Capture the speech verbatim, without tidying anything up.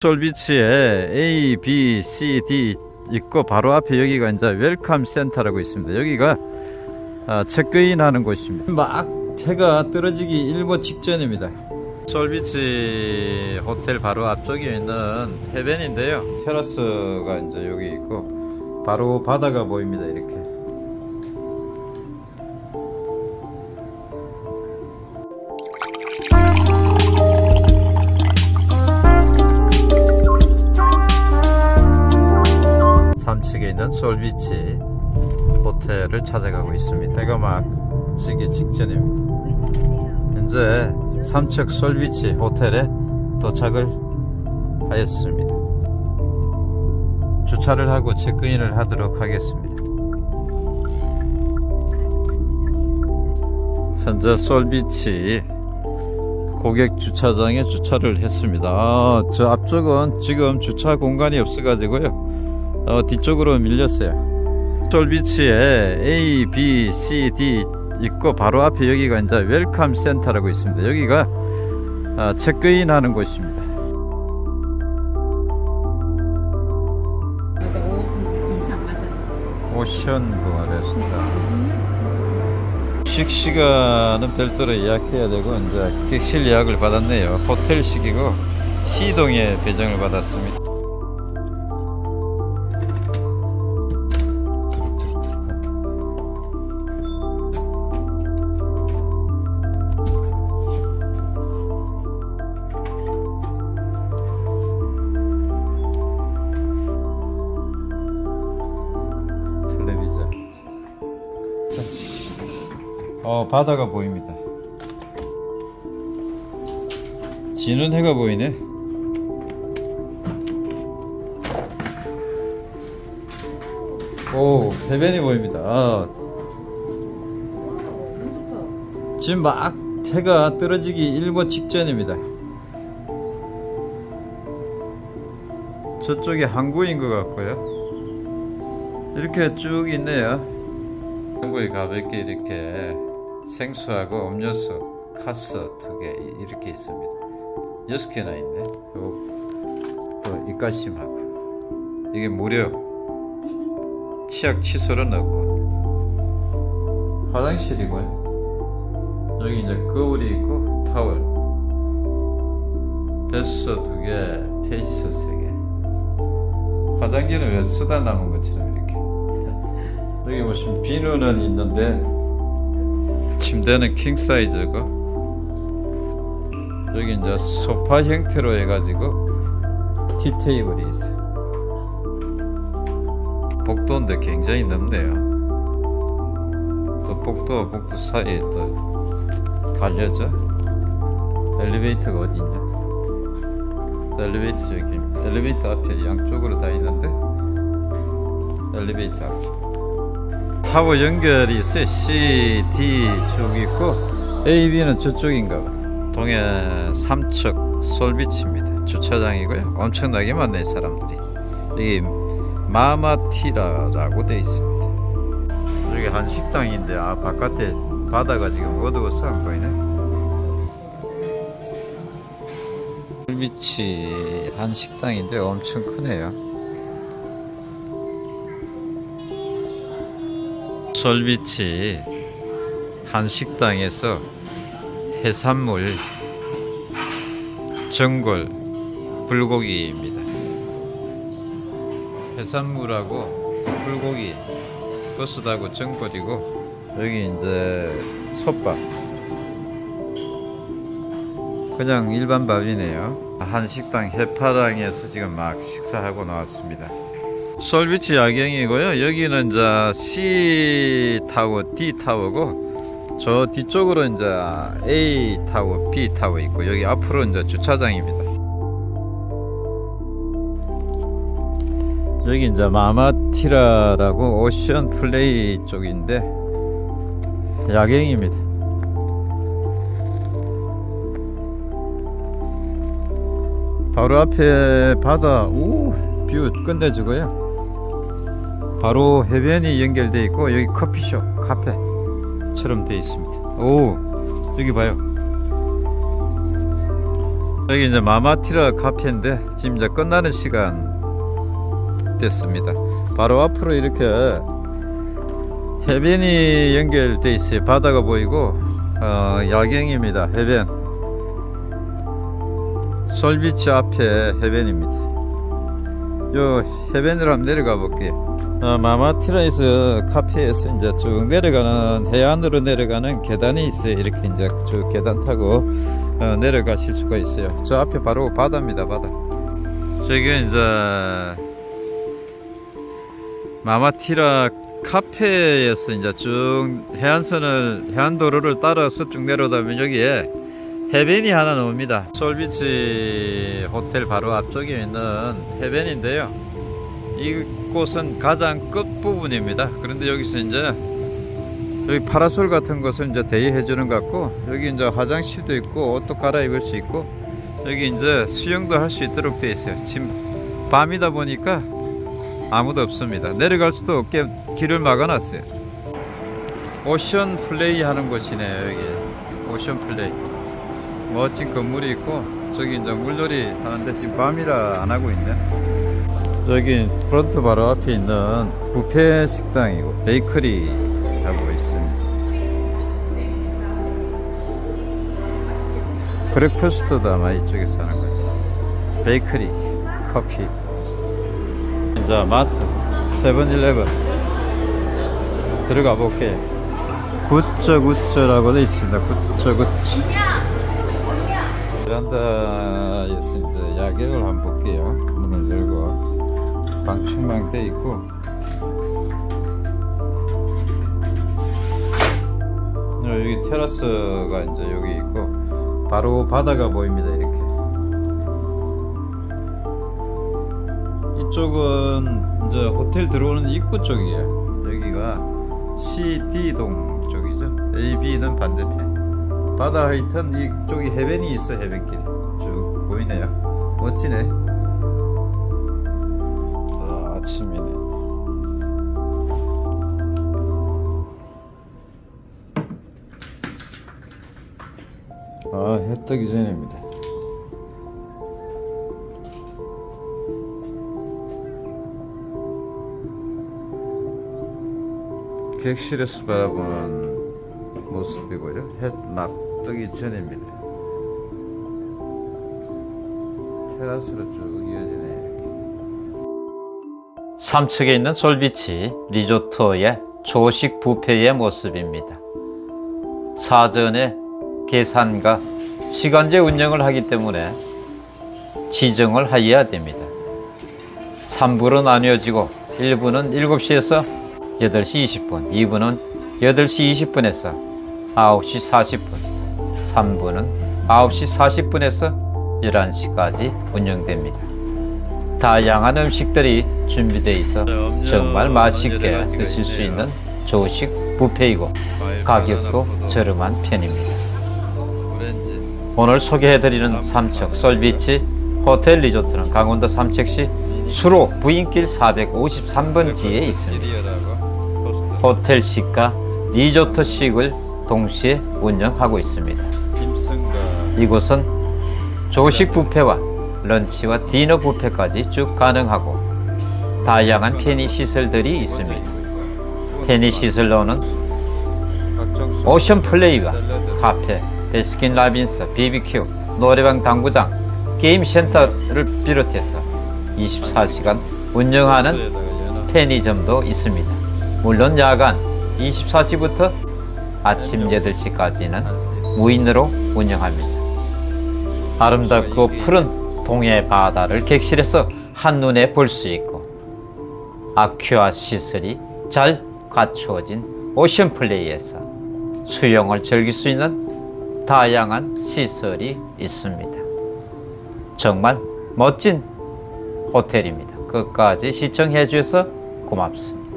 솔비치에 A, B, C, D 있고 바로 앞에 여기가 이제 웰컴 센터라고 있습니다. 여기가 아, 체크인 하는 곳입니다. 막 해가 떨어지기 일보 직전입니다. 솔비치 호텔 바로 앞쪽에 있는 해변인데요, 테라스가 이제 여기 있고 바로 바다가 보입니다. 이렇게 삼 층에 있는 솔비치 호텔을 찾아가고 있습니다. 해가 막 지기 직전입니다. 현재 삼척 솔비치 호텔에 도착을 하였습니다. 주차를 하고 체크인을 하도록 하겠습니다. 현재 솔비치 고객 주차장에 주차를 했습니다. 아, 저 앞쪽은 지금 주차 공간이 없어가지고요, 어, 뒤쪽으로 밀렸어요. 솔비치에 A, B, C, D 있고 바로 앞에 여기가 이제 웰컴 센터라고 있습니다. 여기가 아, 체크인 하는 곳입니다. 오션뷰 아래였습니다. 식시간은 별도로 예약해야 되고 이제 객실 예약을 받았네요. 호텔식이고 C동에 배정을 받았습니다. 어, 바다가 보입니다. 지는 해가 보이네. 오, 해변이 보입니다. 아. 지금 막 해가 떨어지기 일보 직전입니다. 저쪽이 항구인 것 같고요. 이렇게 쭉 있네요. 항구에 가볍게 이렇게 생수하고 음료수, 카스 두 개 이렇게 있습니다. 여섯 개나 있네. 그리고 또 입가심하고 이게 무료 치약 칫솔은 없고 화장실이고요. 여기 이제 거울이 있고 타월, 뱃소 두 개, 페이스 세 개. 화장지는 왜 쓰다 남은 것처럼 이렇게. 여기 보시면 비누는 있는데. 침대는 킹사이즈고 여기 이제 소파 형태로 해가지고 티테이블이 있어요. 복도인데 굉장히 넓네요. 또 복도와 복도 사이에 또 갈려져. 엘리베이터가 어디 있냐. 엘리베이터 여기입니다. 엘리베이터 앞에 양쪽으로 다 있는데 엘리베이터 앞에 타워 연결이 있어요. C, D 쭉 있고 A, B는 저쪽인가봐. 동해 삼척 솔비치입니다. 주차장이고요. 엄청나게 많네 사람들이. 여기 마마티라라고 되어 있습니다. 여기 한 식당인데 아 바깥에 바다가 지금 어두워서 안 보이네. 솔비치 한 식당인데 엄청 크네요. 솔비치 한식당에서 해산물, 전골, 불고기입니다. 해산물하고 불고기, 버스다고 전골이고 여기 이제 솥밥. 그냥 일반 밥이네요. 한식당 해파랑에서 지금 막 식사하고 나왔습니다. 솔비치 야경이고요. 여기는 이제 C 타워, D 타워고 저 뒤쪽으로 이제 A 타워, B 타워 있고 여기 앞으로 이제 주차장입니다. 여기 이제 마마티라라고 오션 플레이 쪽인데 야경입니다. 바로 앞에 바다, 오, 뷰 끝내주고요. 바로 해변이 연결되어 있고 여기 커피숍, 카페처럼 되어 있습니다. 오, 여기 봐요. 여기 이제 마마티라 카페인데 지금 이제 끝나는 시간 됐습니다. 바로 앞으로 이렇게 해변이 연결돼 있어요. 바다가 보이고 어, 야경입니다. 해변 솔비치 앞에 해변입니다. 요 해변으로 한번 내려가 볼게요. 어, 마마티라에서 카페에서 이제 쭉 내려가는 해안으로 내려가는 계단이 있어요. 이렇게 이제 쭉 계단 타고 어, 내려가실 수가 있어요. 저 앞에 바로 바다입니다. 바다. 저기 이제 마마티라 카페에서 이제 쭉 해안선을 해안도로를 따라서 쭉 내려다 보면 여기에 해변이 하나 나옵니다. 솔비치 호텔 바로 앞쪽에 있는 해변인데요, 이곳은 가장 끝부분입니다. 그런데 여기서 이제 여기 파라솔 같은 것을 이제 대여해 주는 것 같고, 여기 이제 화장실도 있고 옷도 갈아입을 수 있고, 여기 이제 수영도 할 수 있도록 되어 있어요. 지금 밤이다 보니까 아무도 없습니다. 내려갈 수도 없게 길을 막아놨어요. 오션 플레이 하는 곳이네요. 여기 오션 플레이 멋진 건물이 있고, 저기 이제 물놀이 하는데 지금 밤이라 안 하고 있네. 여기 프론트 바로 앞에 있는 뷔페 식당이고 베이커리 하고 있습니다. 브렉퍼스트도 아마 이쪽에서 하는 거예요. 베이커리, 커피. 자, 마트 세븐일레븐 들어가 볼게. 굿쩌굿쩌라고 돼 있습니다. 굿쩌굿쩌. 베란다에서 이제 야경을 한번 볼게요. 문을 열고 방충망 돼 있고, 여기 테라스가 이제 여기 있고 바로 바다가 보입니다. 이렇게. 이쪽은 이제 호텔 들어오는 입구 쪽이에요. 여기가 씨디 동 쪽이죠. 에이비는 반대편. 바다 하여튼 이쪽이 해변이 있어. 해변길이 쭉 보이네요. 멋지네. 아, 아침이네. 아, 해 뜨기 전입니다. 객실에서 바라보는 모습이고요. 해 막 뜨기 전입니다. 테라스로 쭉 이어지네요. 이렇게. 삼척에 있는 솔비치 리조트의 조식 뷔페의 모습입니다. 사전에 계산과 시간제 운영을 하기 때문에 지정을 해야 됩니다. 삼 부로 나뉘어지고 일 부는 일곱 시에서 여덟 시 이십 분, 이 부는 여덟 시 이십 분에서 아홉 시 사십 분, 삼 부는 아홉 시 사십 분에서 열한 시까지 운영됩니다. 다양한 음식들이 준비되어 있어 정말 맛있게 드실 수 있는 조식 뷔페이고 가격도 저렴한 편입니다. 오늘 소개해드리는 삼척 솔비치 호텔 리조트는 강원도 삼척시 수로 부인길 사백오십삼 번지에 있습니다. 호텔식과 리조트식을 동시에 운영하고 있습니다. 이곳은 조식 뷔페와 런치와 디너 뷔페까지 쭉 가능하고 다양한 편의시설들이 있습니다. 편의시설로는 오션플레이와 카페, 베스킨라빈스, 비비큐, 노래방 당구장, 게임센터를 비롯해서 이십사 시간 운영하는 편의점도 있습니다. 물론 야간 이십사 시부터 아침 여덟 시까지는 무인으로 운영합니다. 아름답고 푸른 동해 바다를 객실에서 한눈에 볼 수 있고 아큐아 시설이 잘 갖추어진 오션플레이에서 수영을 즐길 수 있는 다양한 시설이 있습니다. 정말 멋진 호텔입니다. 끝까지 시청해 주셔서 고맙습니다.